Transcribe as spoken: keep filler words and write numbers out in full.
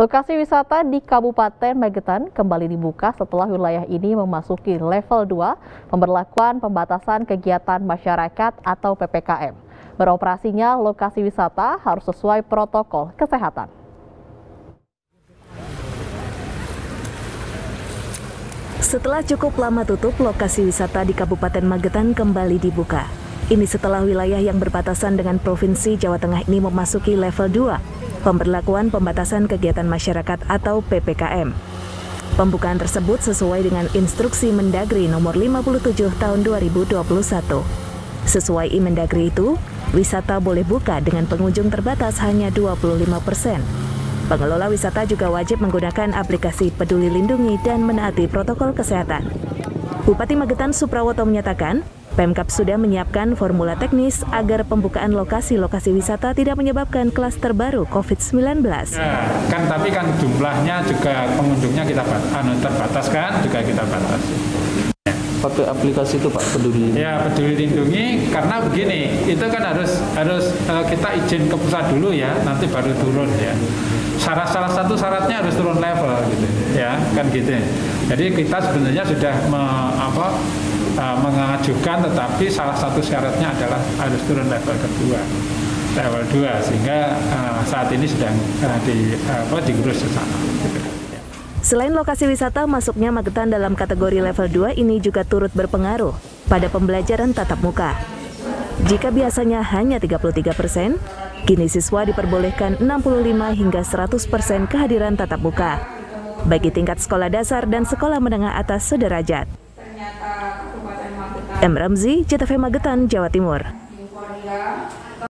Lokasi wisata di Kabupaten Magetan kembali dibuka setelah wilayah ini memasuki level dua pemberlakuan pembatasan kegiatan masyarakat atau P P K M. Beroperasinya lokasi wisata harus sesuai protokol kesehatan. Setelah cukup lama tutup, lokasi wisata di Kabupaten Magetan kembali dibuka. Ini setelah wilayah yang berbatasan dengan Provinsi Jawa Tengah ini memasuki level dua. Pemberlakuan pembatasan kegiatan masyarakat atau P P K M. Pembukaan tersebut sesuai dengan instruksi Mendagri nomor lima puluh tujuh tahun dua ribu dua puluh satu. Sesuai Mendagri itu, wisata boleh buka dengan pengunjung terbatas hanya dua puluh lima persen. Pengelola wisata juga wajib menggunakan aplikasi Peduli Lindungi dan menaati protokol kesehatan. Bupati Magetan Suprawoto menyatakan, Pemkab sudah menyiapkan formula teknis agar pembukaan lokasi-lokasi wisata tidak menyebabkan klaster baru COVID sembilan belas. Ya, kan tapi kan jumlahnya juga pengunjungnya kita terbatas kan, juga kita batas. Pakai aplikasi itu Pak Peduli. Ya, Peduli Lindungi karena begini, itu kan harus harus kita izin ke pusat dulu ya, nanti baru turun ya. Syarat salah satu syaratnya harus turun level gitu ya, kan gitu. Jadi kita sebenarnya sudah me, apa mengajukan, tetapi salah satu syaratnya adalah harus turun level kedua, level dua, sehingga uh, saat ini sedang uh, di apa uh, digurus ke sana. Selain lokasi wisata, masuknya Magetan dalam kategori level dua ini juga turut berpengaruh pada pembelajaran tatap muka. Jika biasanya hanya tiga puluh tiga persen, kini siswa diperbolehkan enam puluh lima hingga seratus persen kehadiran tatap muka, bagi tingkat sekolah dasar dan sekolah menengah atas sederajat. M. Ramzi, J T V Magetan, Jawa Timur.